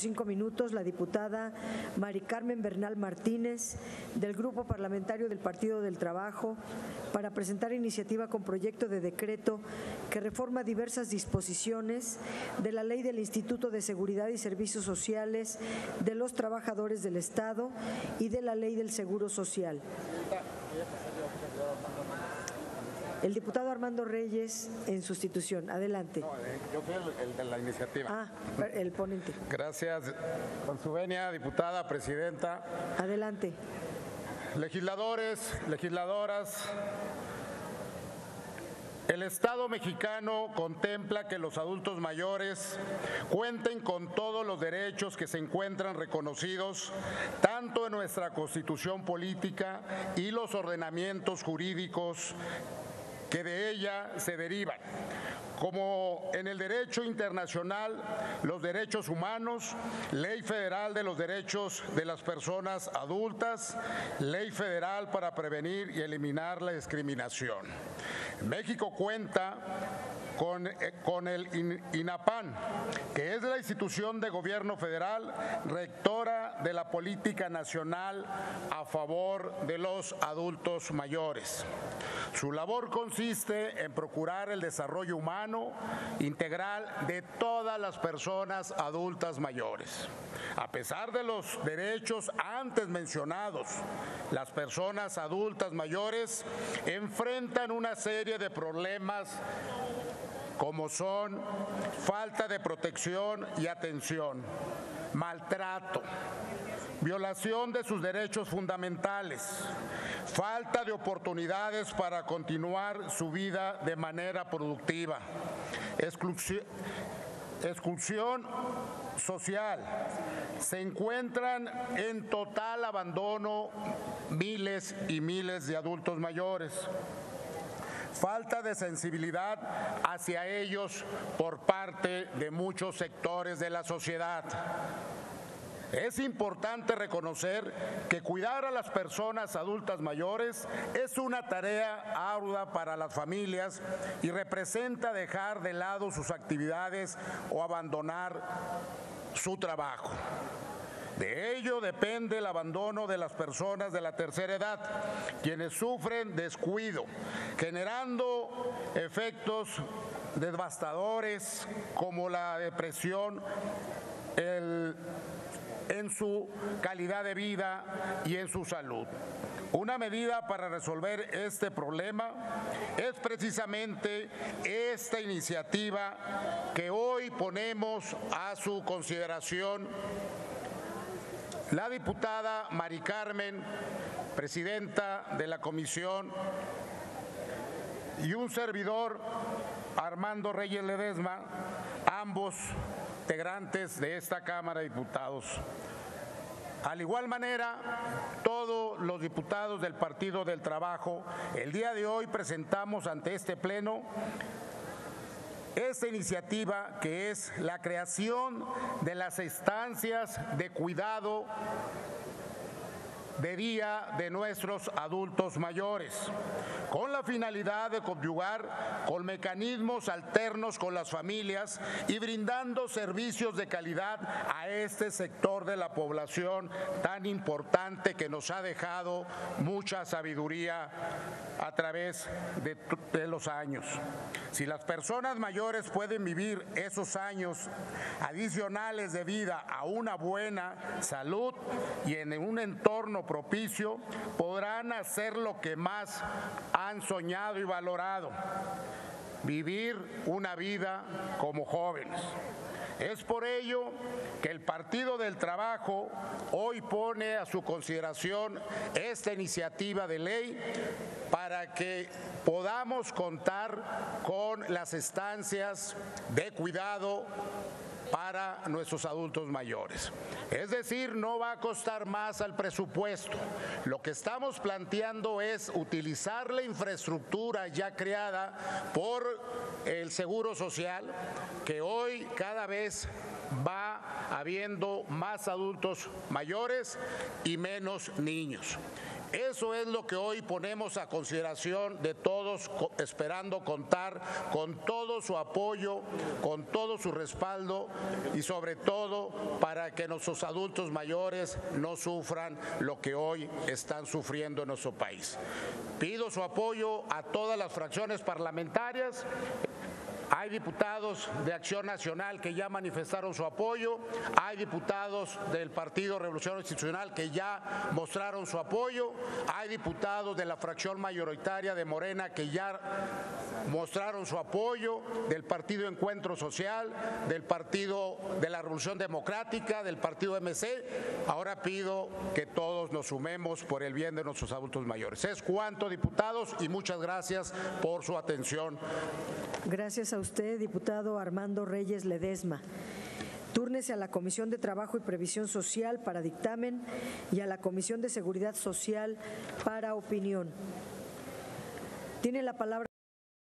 5 minutos, la diputada Mari Carmen Bernal Martínez, del Grupo Parlamentario del Partido del Trabajo, para presentar iniciativa con proyecto de decreto que reforma diversas disposiciones de la Ley del Instituto de Seguridad y Servicios Sociales de los Trabajadores del Estado y de la Ley del Seguro Social. El diputado Armando Reyes en sustitución. Adelante. No, yo fui el de la iniciativa. Ah, el ponente. Gracias. Con su venia, diputada, presidenta. Adelante. Legisladores, legisladoras. El Estado mexicano contempla que los adultos mayores cuenten con todos los derechos que se encuentran reconocidos tanto en nuestra Constitución política y los ordenamientos jurídicos que de ella se derivan, como en el derecho internacional, los derechos humanos, Ley Federal de los Derechos de las Personas Adultas, Ley Federal para prevenir y eliminar la discriminación. México cuenta con el INAPAM, que es la institución de gobierno federal rectora de la política nacional a favor de los adultos mayores. Su labor consiste en procurar el desarrollo humano integral de todas las personas adultas mayores. A pesar de los derechos antes mencionados, las personas adultas mayores enfrentan una serie de problemas como son falta de protección y atención, maltrato, violación de sus derechos fundamentales, falta de oportunidades para continuar su vida de manera productiva, exclusión social. Se encuentran en total abandono miles y miles de adultos mayores. Falta de sensibilidad hacia ellos por parte de muchos sectores de la sociedad. Es importante reconocer que cuidar a las personas adultas mayores es una tarea ardua para las familias y representa dejar de lado sus actividades o abandonar su trabajo. De ello depende el abandono de las personas de la tercera edad, quienes sufren descuido, generando efectos devastadores como la depresión, en su calidad de vida y en su salud. Una medida para resolver este problema es precisamente esta iniciativa que hoy ponemos a su consideración. La diputada Mari Carmen, presidenta de la comisión, y un servidor, Armando Reyes Ledesma, ambos integrantes de esta Cámara de Diputados. Al igual manera, todos los diputados del Partido del Trabajo, el día de hoy presentamos ante este pleno esta iniciativa que es la creación de las estancias de cuidado de día de nuestros adultos mayores, con la finalidad de coadyuvar con mecanismos alternos con las familias y brindando servicios de calidad a este sector de la población tan importante que nos ha dejado mucha sabiduría a través de los años. Si las personas mayores pueden vivir esos años adicionales de vida a una buena salud y en un entorno propicio, podrán hacer lo que más han soñado y valorado: vivir una vida como jóvenes. Es por ello que el Partido del Trabajo hoy pone a su consideración esta iniciativa de ley para que podamos contar con las estancias de cuidado para nuestros adultos mayores. Es decir, no va a costar más al presupuesto. Lo que estamos planteando es utilizar la infraestructura ya creada por el Seguro Social, que hoy cada vez va habiendo más adultos mayores y menos niños. Eso es lo que hoy ponemos a consideración de todos, esperando contar con todo su apoyo, con todo su respaldo y sobre todo para que nuestros adultos mayores no sufran lo que hoy están sufriendo en nuestro país. Pido su apoyo a todas las fracciones parlamentarias. Hay diputados de Acción Nacional que ya manifestaron su apoyo, hay diputados del Partido Revolucionario Institucional que ya mostraron su apoyo, hay diputados de la fracción mayoritaria de Morena que ya mostraron su apoyo, del Partido Encuentro Social, del Partido de la Revolución Democrática, del Partido MC. Ahora pido que todos nos sumemos por el bien de nuestros adultos mayores. Es cuanto, diputados, y muchas gracias por su atención. Gracias a usted, diputado Armando Reyes Ledesma. Túrnese a la Comisión de Trabajo y Previsión Social para dictamen y a la Comisión de Seguridad Social para opinión. Tiene la palabra.